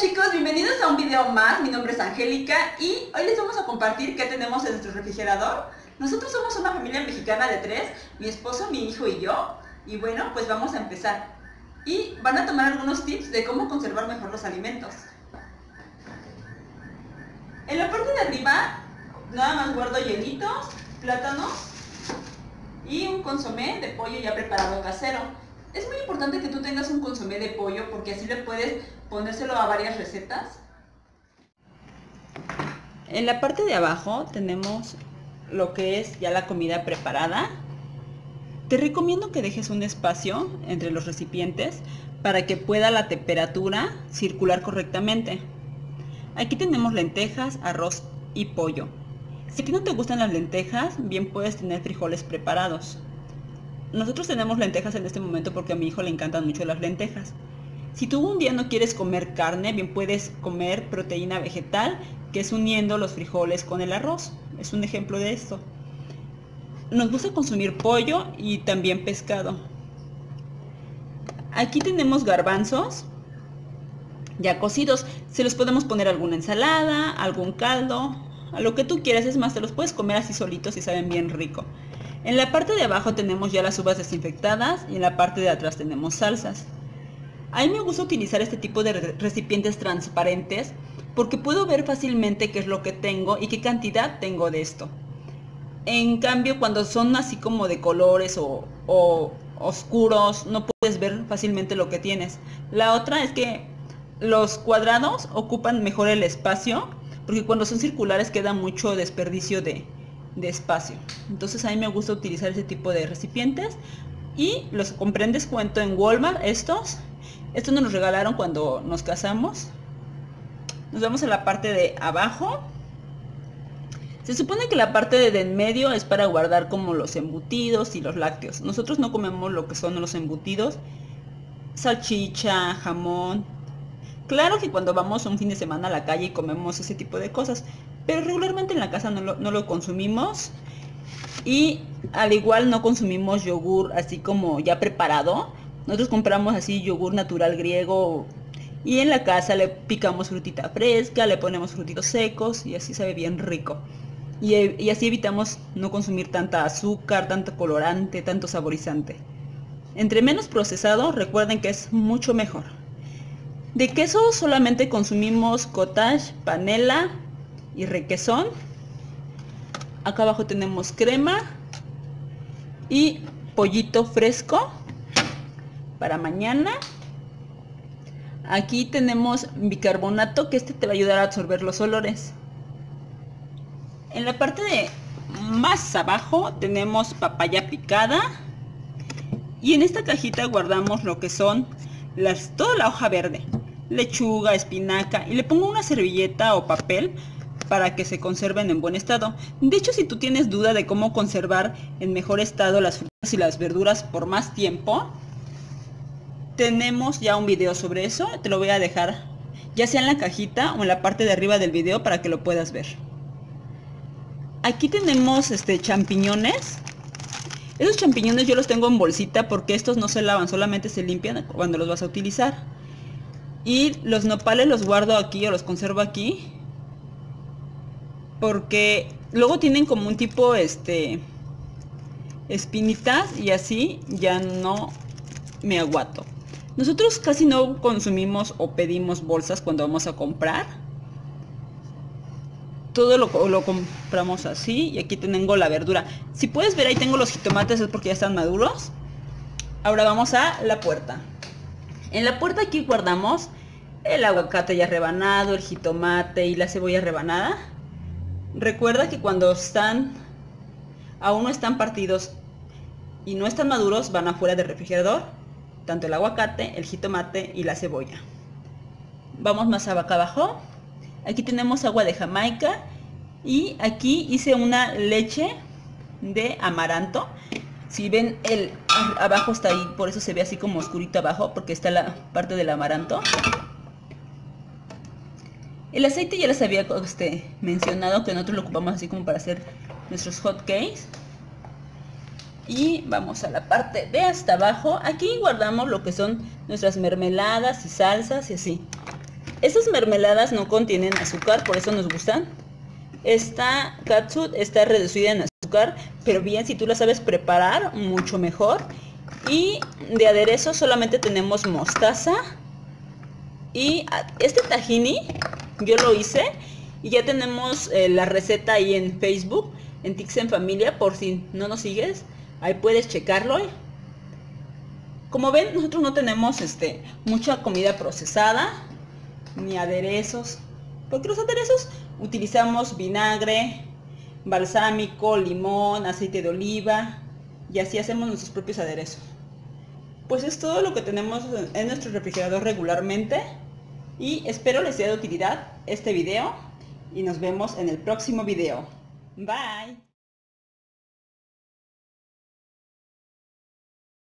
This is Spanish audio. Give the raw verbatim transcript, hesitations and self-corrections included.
chicos, bienvenidos a un video más. Mi nombre es Angélica y hoy les vamos a compartir qué tenemos en nuestro refrigerador. Nosotros somos una familia mexicana de tres, mi esposo, mi hijo y yo. Y bueno, pues vamos a empezar. Y van a tomar algunos tips de cómo conservar mejor los alimentos. En la parte de arriba, nada más guardo hielitos, plátanos y un consomé de pollo ya preparado casero. Es muy importante que tú tengas un consomé de pollo porque así le puedes ponérselo a varias recetas. En la parte de abajo tenemos lo que es ya la comida preparada. Te recomiendo que dejes un espacio entre los recipientes para que pueda la temperatura circular correctamente. Aquí tenemos lentejas, arroz y pollo. Si aquí no te gustan las lentejas, bien puedes tener frijoles preparados. Nosotros tenemos lentejas en este momento porque a mi hijo le encantan mucho las lentejas. Si tú un día no quieres comer carne, bien puedes comer proteína vegetal, que es uniendo los frijoles con el arroz. Es un ejemplo de esto. Nos gusta consumir pollo y también pescado. Aquí tenemos garbanzos ya cocidos. Se los podemos poner alguna ensalada, algún caldo, a lo que tú quieras. Es más, te los puedes comer así solitos y saben bien rico. En la parte de abajo tenemos ya las uvas desinfectadas y en la parte de atrás tenemos salsas. A mí me gusta utilizar este tipo de recipientes transparentes porque puedo ver fácilmente qué es lo que tengo y qué cantidad tengo de esto. En cambio, cuando son así como de colores o, o oscuros, no puedes ver fácilmente lo que tienes. La otra es que los cuadrados ocupan mejor el espacio porque cuando son circulares queda mucho desperdicio de... de espacio. Entonces a mí me gusta utilizar ese tipo de recipientes y los compré en descuento en Walmart. Estos estos nos los regalaron cuando nos casamos. Nos vamos a la parte de abajo. Se supone que la parte de, de en medio es para guardar como los embutidos y los lácteos. Nosotros no comemos lo que son los embutidos, salchicha, jamón. Claro que cuando vamos un fin de semana a la calle y comemos ese tipo de cosas, pero regularmente en la casa no lo, no lo consumimos. Y al igual no consumimos yogur así como ya preparado. Nosotros compramos así yogur natural griego y en la casa le picamos frutita fresca, le ponemos frutitos secos y así sabe bien rico. Y, y así evitamos no consumir tanta azúcar, tanto colorante, tanto saborizante. Entre menos procesado, recuerden que es mucho mejor. De queso solamente consumimos cottage, panela y requesón. Acá abajo tenemos crema y pollito fresco para mañana. Aquí tenemos bicarbonato, que este te va a ayudar a absorber los olores. En la parte de más abajo tenemos papaya picada y en esta cajita guardamos lo que son las, toda la hoja verde, lechuga, espinaca, y le pongo una servilleta o papel para que se conserven en buen estado. De hecho, si tú tienes duda de cómo conservar en mejor estado las frutas y las verduras por más tiempo, tenemos ya un video sobre eso. Te lo voy a dejar ya sea en la cajita o en la parte de arriba del video para que lo puedas ver. Aquí tenemos este, champiñones. Esos champiñones yo los tengo en bolsita porque estos no se lavan, solamente se limpian cuando los vas a utilizar. Y los nopales los guardo aquí o los conservo aquí porque luego tienen como un tipo este espinitas y así ya no me aguato. Nosotros casi no consumimos o pedimos bolsas cuando vamos a comprar. Todo lo, lo compramos así y aquí tengo la verdura. Si puedes ver, ahí tengo los jitomates, es porque ya están maduros. Ahora vamos a la puerta. En la puerta aquí guardamos el aguacate ya rebanado, el jitomate y la cebolla rebanada. Recuerda que cuando están, aún no están partidos y no están maduros, van afuera del refrigerador, tanto el aguacate, el jitomate y la cebolla. Vamos más acá abajo. Aquí tenemos agua de Jamaica y aquí hice una leche de amaranto. Si ven, el abajo está ahí, por eso se ve así como oscurito abajo, porque está la parte del amaranto. El aceite ya les había este, mencionado que nosotros lo ocupamos así como para hacer nuestros hot cakes. Y vamos a la parte de hasta abajo. Aquí guardamos lo que son nuestras mermeladas y salsas y así. Estas mermeladas no contienen azúcar, por eso nos gustan. Esta catsup está reducida en azúcar, pero bien, si tú la sabes preparar, mucho mejor. Y de aderezo solamente tenemos mostaza. Y este tahini yo lo hice y ya tenemos eh, la receta ahí en Facebook, en Tips en Familia, por si no nos sigues, ahí puedes checarlo. Como ven, nosotros no tenemos este, mucha comida procesada, ni aderezos, porque los aderezos utilizamos vinagre, balsámico, limón, aceite de oliva, y así hacemos nuestros propios aderezos. Pues es todo lo que tenemos en nuestro refrigerador regularmente, y espero les sea de utilidad este video, y nos vemos en el próximo video. Bye.